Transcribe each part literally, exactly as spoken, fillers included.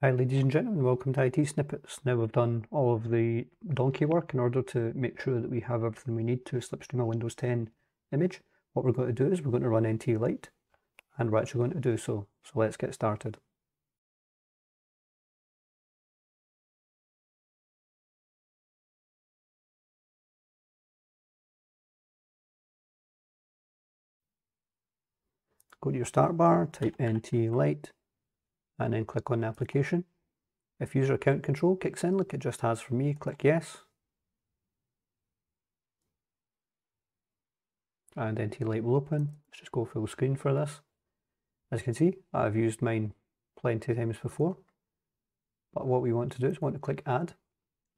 Hi ladies and gentlemen, welcome to I T Snippets. Now we've done all of the donkey work in order to make sure that we have everything we need to slipstream a Windows ten image. What we're going to do is we're going to run NTLite, and we're actually going to do so. So let's get started. Go to your start bar, type NTLite, and then click on the application. If user account control kicks in like it just has for me, click yes. And NTLite will open. Let's just go full screen for this. As you can see, I've used mine plenty of times before. But what we want to do is we want to click add,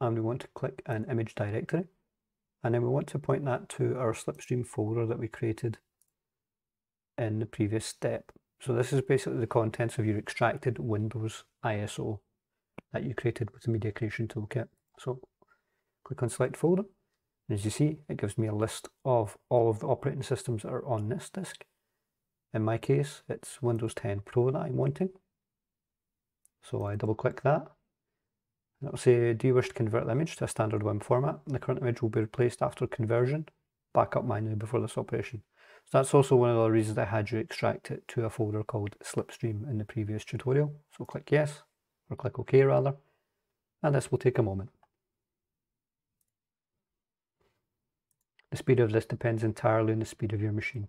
and we want to click an image directory. And then we want to point that to our Slipstream folder that we created in the previous step. So this is basically the contents of your extracted Windows I S O that you created with the Media Creation Toolkit. So click on Select Folder, and as you see, it gives me a list of all of the operating systems that are on this disk. In my case, it's Windows ten Pro that I'm wanting. So I double click that, and it will say, do you wish to convert the image to a standard WIM format? And the current image will be replaced after conversion. Back up manually before this operation. So that's also one of the reasons I had you extract it to a folder called Slipstream in the previous tutorial. So click yes, or click OK rather, and this will take a moment. The speed of this depends entirely on the speed of your machine.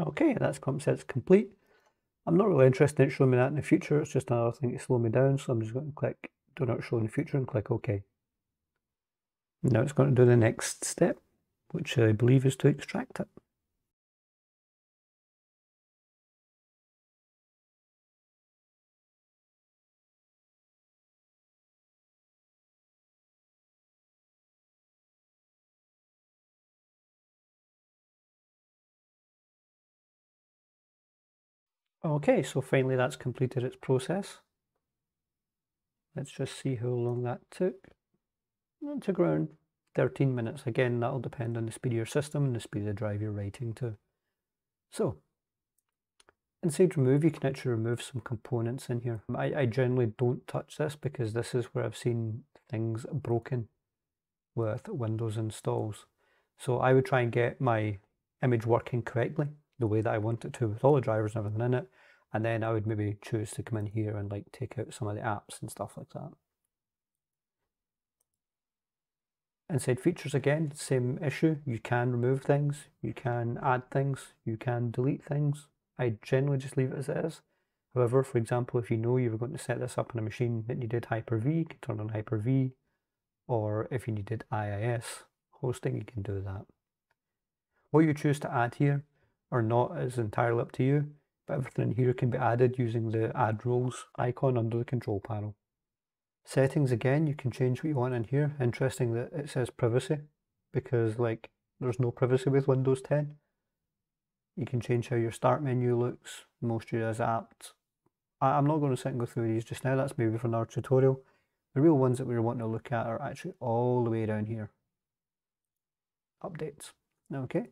Okay, that's comp sets complete. I'm not really interested in showing me that in the future, it's just another thing to slow me down, so I'm just going to click Do Not Show in the Future and click OK. Now it's going to do the next step, which I believe is to extract it. Okay, so finally that's completed its process. Let's just see how long that took. It took around thirteen minutes. Again, that'll depend on the speed of your system and the speed of the drive you're writing to. So, inside Remove, you can actually remove some components in here. I, I generally don't touch this because this is where I've seen things broken with Windows installs. So I would try and get my image working correctly, the way that I want it to, with all the drivers and everything in it, and then I would maybe choose to come in here and like take out some of the apps and stuff like that. Inside features again, same issue, you can remove things, you can add things, you can delete things. I generally just leave it as it is. However, for example, if you know you were going to set this up on a machine that needed Hyper-V, you can turn on Hyper-V, or if you needed I I S hosting, you can do that. What you choose to add here or not is entirely up to you, but everything in here can be added using the Add Roles icon under the control panel. Settings again, you can change what you want in here. Interesting that it says privacy, because like there's no privacy with Windows ten. You can change how your start menu looks, most of it is apt. I'm not going to sit and go through these just now, that's maybe for another tutorial. The real ones that we're wanting to look at are actually all the way down here. Updates, okay.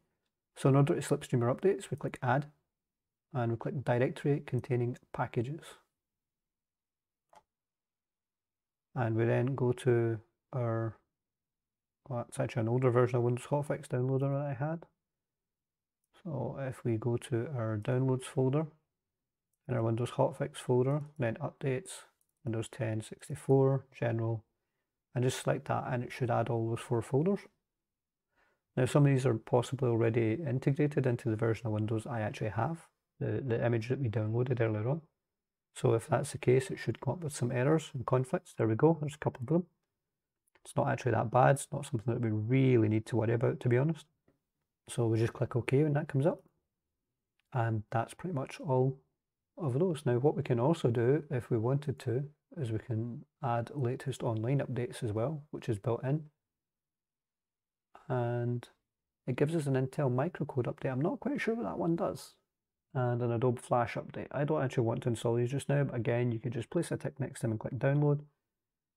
So in order to slipstream our updates, we click Add, and we click Directory Containing Packages. And we then go to our, well, that's actually an older version of Windows Hotfix downloader that I had. So if we go to our Downloads folder, and our Windows Hotfix folder, then Updates, Windows ten sixty-four, General, and just select that, and it should add all those four folders. Now some of these are possibly already integrated into the version of Windows I actually have, the, the image that we downloaded earlier on. So if that's the case, it should come up with some errors and conflicts. There we go, there's a couple of them. It's not actually that bad, it's not something that we really need to worry about, to be honest. So we just click OK when that comes up. And that's pretty much all of those. Now what we can also do if we wanted to is we can add latest online updates as well, which is built in, and it gives us an Intel microcode update. I'm not quite sure what that one does, and an Adobe Flash update. I don't actually want to install these just now, but again, you can just place a tick next to them and click download.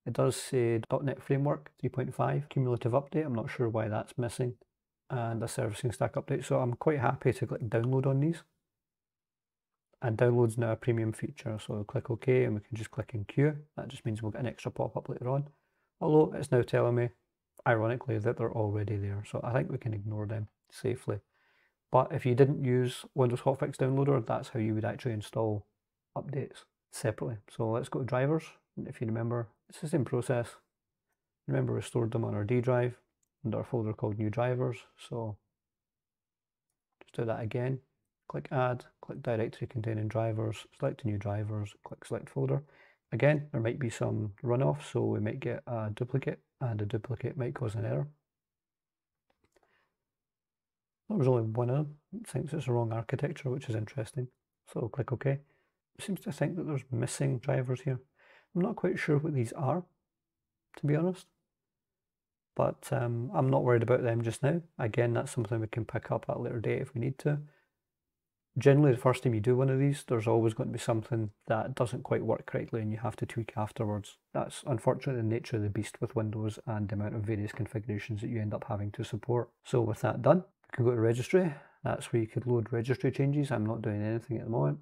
It does say dot net Framework three point five cumulative update. I'm not sure why that's missing, and a servicing stack update. So I'm quite happy to click download on these. And download's now a premium feature, so I'll click OK and we can just click in queue. That just means we'll get an extra pop-up later on. Although it's now telling me, ironically, that they're already there. So I think we can ignore them safely. But if you didn't use Windows Hotfix Downloader, that's how you would actually install updates separately. So let's go to drivers. If you remember, it's the same process. Remember, we stored them on our D drive under our folder called new drivers. So just do that again. Click add, click directory containing drivers, select new drivers, click select folder. Again, there might be some runoff, so we might get a duplicate, and a duplicate might cause an error. There was only one of them. It thinks it's the wrong architecture, which is interesting. So I'll click OK. It seems to think that there's missing drivers here. I'm not quite sure what these are, to be honest. But um, I'm not worried about them just now. Again, that's something we can pick up at a later date if we need to. Generally, the first time you do one of these, there's always going to be something that doesn't quite work correctly and you have to tweak afterwards. That's unfortunately the nature of the beast with Windows and the amount of various configurations that you end up having to support. So with that done, we can go to registry. That's where you could load registry changes. I'm not doing anything at the moment.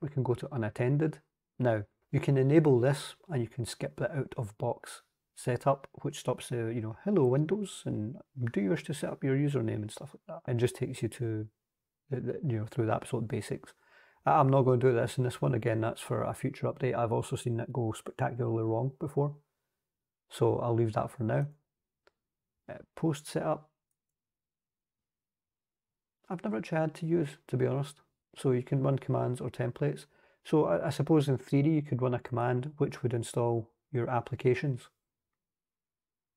We can go to unattended. Now, you can enable this and you can skip the out-of-box setup, which stops the, you know, hello Windows and do you wish to set up your username and stuff like that, and just takes you to, you know, through the absolute basics. I'm not going to do this in this one. Again, that's for a future update. I've also seen that go spectacularly wrong before, so I'll leave that for now. Uh, post setup, I've never actually had to use, to be honest. So you can run commands or templates. So I, I suppose in theory you could run a command which would install your applications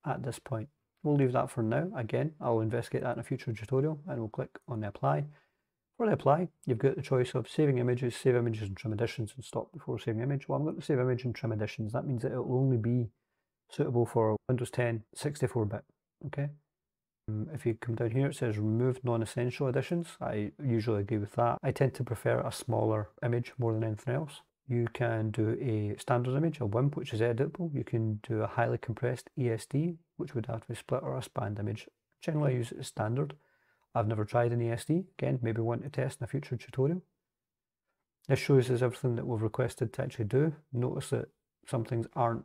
at this point. We'll leave that for now. Again, I'll investigate that in a future tutorial, and we'll click on the apply. For the apply, you've got the choice of saving images, save images and trim editions, and stop before saving image. Well, I'm going to save image and trim editions. That means that it will only be suitable for Windows ten sixty-four bit. Okay. Um, if you come down here, it says remove non-essential editions. I usually agree with that. I tend to prefer a smaller image more than anything else. You can do a standard image, a WIMP, which is editable. You can do a highly compressed E S D, which would have to be split, or a spanned image. Generally, I use it as standard. I've never tried an E S D, again, maybe want to test in a future tutorial. This shows us everything that we've requested to actually do. Notice that some things aren't,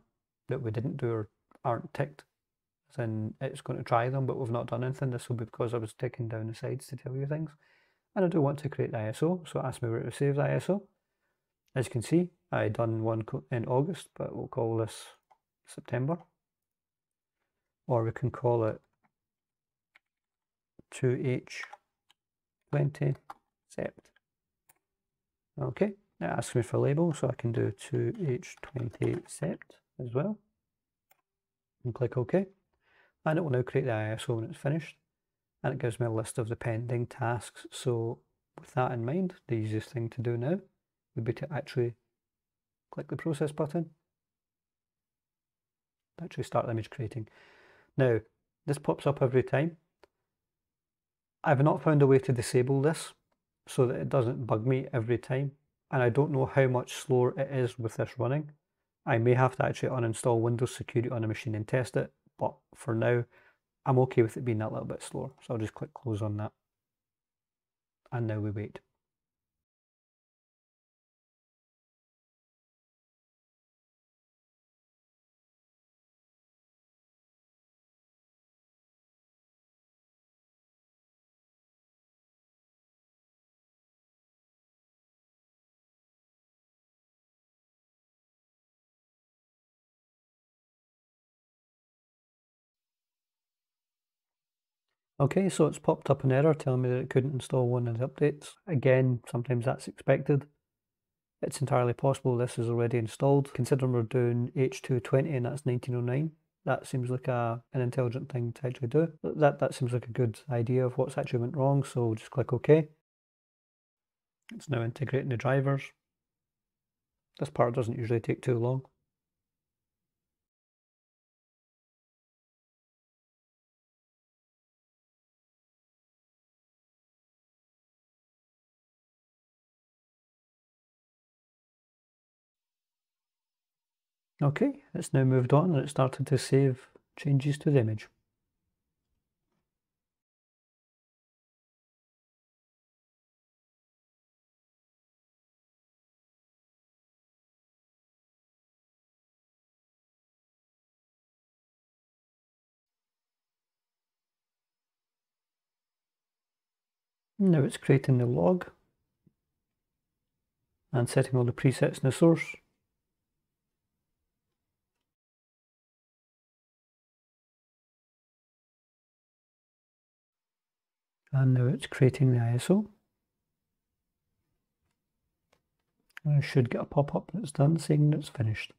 that we didn't do or aren't ticked. Then it's going to try them, but we've not done anything. This will be because I was ticking down the sides to tell you things. And I do want to create the I S O, so ask me where to save the I S O. As you can see, I done one in August, but we'll call this September. Or we can call it two H twenty sept. Okay, that asks me for a label, so I can do two H twenty sept as well. And click OK. And it will now create the I S O when it's finished. And it gives me a list of the pending tasks. So with that in mind, the easiest thing to do now would be to actually click the process button. Actually start image creating. Now, this pops up every time. I've not found a way to disable this so that it doesn't bug me every time, and I don't know how much slower it is with this running. I may have to actually uninstall Windows Security on a machine and test it, but for now I'm okay with it being that little bit slower, so I'll just click close on that. And now we wait. Okay, so it's popped up an error telling me that it couldn't install one of the updates. Again, sometimes that's expected. It's entirely possible this is already installed. Considering we're doing H two twenty and that's nineteen oh nine, that seems like a, an intelligent thing to actually do. That, that seems like a good idea of what's actually went wrong, so we'll just click OK. It's now integrating the drivers. This part doesn't usually take too long. Okay, it's now moved on and it started to save changes to the image. Now it's creating the log and setting all the presets in the source. And now it's creating the I S O. And I should get a pop-up that's done saying that it's finished.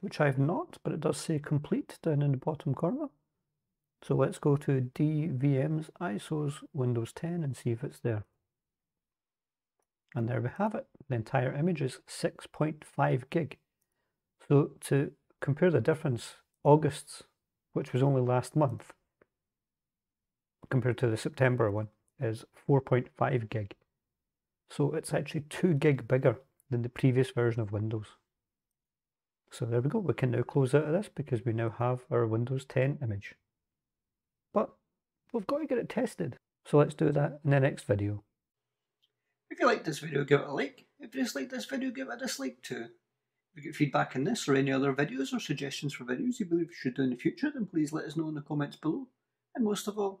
Which I've not, but it does say complete down in the bottom corner. So let's go to D V Ms, I S Os, Windows ten and see if it's there. And there we have it. The entire image is six point five gig. So to compare the difference, August's, which was only last month, compared to the September one, is four point five gig. So it's actually two gig bigger than the previous version of Windows. So there we go. We can now close out of this because we now have our Windows ten image. But we've got to get it tested. So let's do that in the next video. If you liked this video, give it a like. If you disliked this video, give it a dislike too. If you get feedback on this or any other videos or suggestions for videos you believe we should do in the future, then please let us know in the comments below. And most of all,